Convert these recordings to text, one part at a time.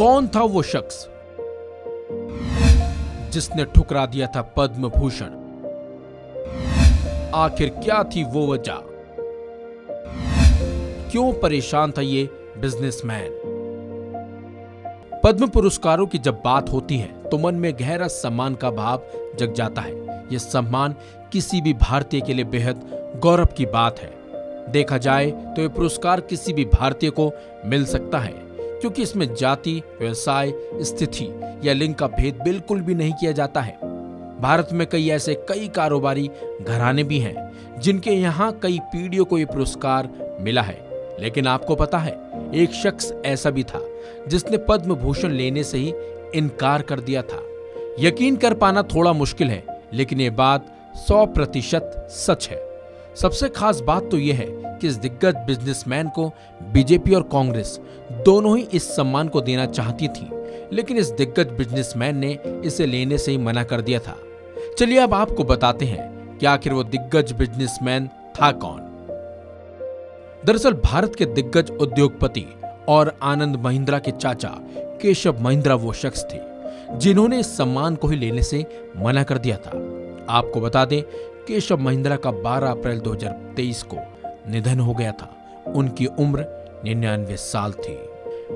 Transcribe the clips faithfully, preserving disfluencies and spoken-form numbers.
कौन था वो शख्स जिसने ठुकरा दिया था पद्म भूषण? आखिर क्या थी वो वजह? क्यों परेशान था ये बिजनेसमैन? पद्म पुरस्कारों की जब बात होती है तो मन में गहरा सम्मान का भाव जग जाता है। यह सम्मान किसी भी भारतीय के लिए बेहद गौरव की बात है। देखा जाए तो यह पुरस्कार किसी भी भारतीय को मिल सकता है, क्योंकि इसमें जाति, व्यवसाय, स्थिति या लिंग का भेद बिल्कुल भी नहीं किया जाता है। भारत में कई ऐसे कई कारोबारी घराने भी हैं जिनके यहाँ कई पीढ़ियों को ये पुरस्कार मिला है। लेकिन आपको पता है, एक शख्स ऐसा भी था जिसने पद्म भूषण लेने से ही इनकार कर दिया था। यकीन कर पाना थोड़ा मुश्किल है, लेकिन ये बात सौ प्रतिशत सच है। सबसे खास बात तो यह है कि इस दिग्गज बिजनेसमैन को बीजेपी और कांग्रेस दोनों ही इस सम्मान को देना चाहती थी, लेकिन इस दिग्गज बिजनेसमैन ने इसे लेने से ही मना कर दिया था। चलिए अब आपको बताते हैं कि आखिर वो दिग्गज बिजनेसमैन था कौन। दरअसल भारत के दिग्गज उद्योगपति और आनंद महिंद्रा के चाचा केशव महिंद्रा वो शख्स थे जिन्होंने इस सम्मान को ही लेने से मना कर दिया था। आपको बता दें, केशव महिंद्रा का बारह अप्रैल दो हज़ार तेईस को निधन हो गया था। उनकी उम्र निन्यानवे साल थी।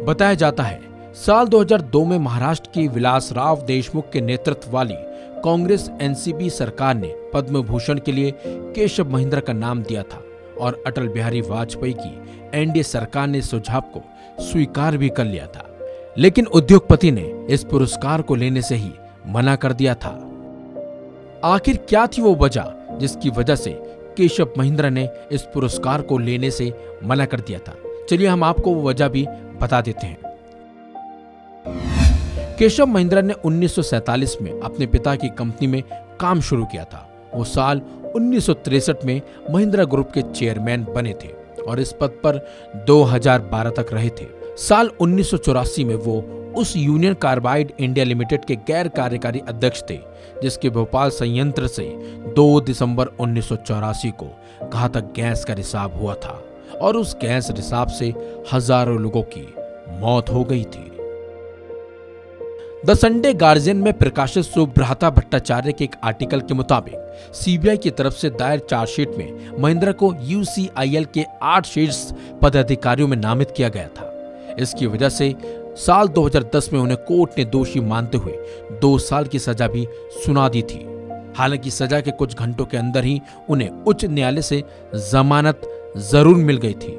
बताया जाता है साल दो हज़ार दो में महाराष्ट्र की विलास राव देशमुख के नेतृत्व वाली कांग्रेस एनसीपी सरकार ने पद्म भूषण के लिए केशव महिंद्रा का नाम दिया था और अटल बिहारी वाजपेयी की एनडीए सरकार ने सुझाव को स्वीकार भी कर लिया था, लेकिन उद्योगपति ने इस पुरस्कार को लेने से ही मना कर दिया था। आखिर क्या थी वो वजह जिसकी वजह से केशव महिंद्रा ने इस पुरस्कार को लेने से मना कर दिया था? चलिए हम आपको वो वजह भी बता देते हैं। केशव महिंद्रा ने उन्नीस सौ सैंतालीस में अपने पिता की कंपनी में काम शुरू किया था। वो साल उन्नीस सौ तिरसठ में महिंद्रा ग्रुप के चेयरमैन बने थे और इस पद पर दो हज़ार बारह तक रहे थे। साल उन्नीस सौ चौरासी में वो उस यूनियन कार्बाइड इंडिया लिमिटेड के गैर कार्यकारी अध्यक्ष थे जिसके भोपाल संयंत्र से दो दिसंबर उन्नीस सौ चौरासी को घातक गैस का रिसाव हुआ था और उस गैस रिसाव से हजारों लोगों की मौत हो गई थी। द संडे गार्जियन में प्रकाशित सुब्रता भट्टाचार्य के एक आर्टिकल के मुताबिक सीबीआई की तरफ से दायर चार्जशीट में महिंद्रा को यूसीआईएल के आठ शीर्ष पदाधिकारियों में नामित किया गया था। इसकी वजह से साल दो हज़ार दस में उन्हें कोर्ट ने दोषी मानते हुए दो साल की सजा भी सुना दी थी। हालांकि सजा के कुछ घंटों के अंदर ही उन्हें उच्च न्यायालय से जमानत जरूर मिल गई थी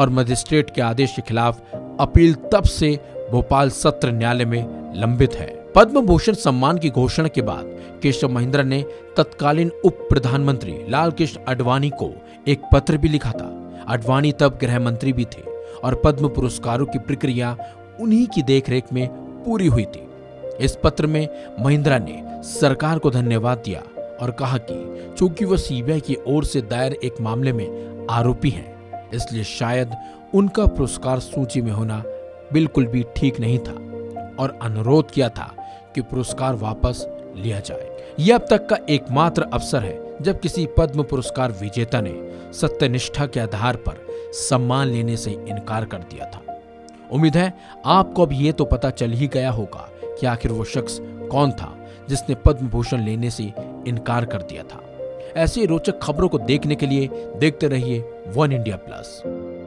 और मजिस्ट्रेट के आदेश के खिलाफ अपील तब से भोपाल सत्र न्यायालय में लंबित है। पद्म भूषण सम्मान की घोषणा के बाद केशव महिंद्रा ने तत्कालीन उप प्रधानमंत्री लाल कृष्ण आडवाणी को एक पत्र भी लिखा था। आडवाणी तब गृह मंत्री भी थे और पद्म पुरस्कारों की प्रक्रिया उन्हीं की देखरेख में पूरी हुई थी। इस पत्र में महिंद्रा ने सरकार को धन्यवाद दिया और कहा कि चूंकि वह सीबीआई की ओर से दायर एक मामले में आरोपी हैं, इसलिए शायद उनका पुरस्कार सूची में होना बिल्कुल भी ठीक नहीं था और अनुरोध किया था कि पुरस्कार वापस लिया जाए। यह अब तक का एकमात्र अवसर है जब किसी पद्म पुरस्कार विजेता ने सत्यनिष्ठा के आधार पर सम्मान लेने से इनकार कर दिया था। उम्मीद है आपको अब ये तो पता चल ही गया होगा कि आखिर वो शख्स कौन था जिसने पद्म भूषण लेने से इनकार कर दिया था। ऐसी रोचक खबरों को देखने के लिए देखते रहिए वन इंडिया प्लस।